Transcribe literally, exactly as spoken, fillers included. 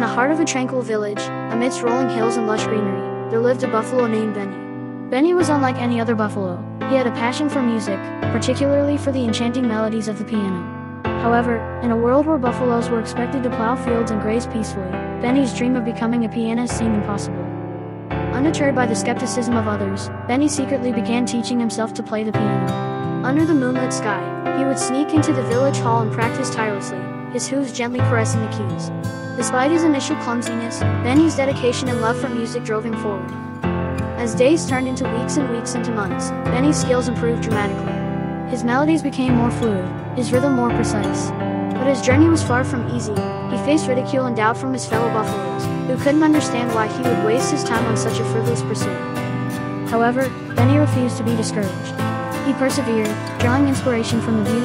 In the heart of a tranquil village, amidst rolling hills and lush greenery, there lived a buffalo named Benny. Benny was unlike any other buffalo. He had a passion for music, particularly for the enchanting melodies of the piano. However, in a world where buffaloes were expected to plow fields and graze peacefully, Benny's dream of becoming a pianist seemed impossible. Undeterred by the skepticism of others, Benny secretly began teaching himself to play the piano. Under the moonlit sky, he would sneak into the village hall and practice tirelessly, his hooves gently caressing the keys. Despite his initial clumsiness, Benny's dedication and love for music drove him forward. As days turned into weeks and weeks into months, Benny's skills improved dramatically. His melodies became more fluid, his rhythm more precise. But his journey was far from easy. He faced ridicule and doubt from his fellow buffaloes, who couldn't understand why he would waste his time on such a frivolous pursuit. However, Benny refused to be discouraged. He persevered, drawing inspiration from the beauty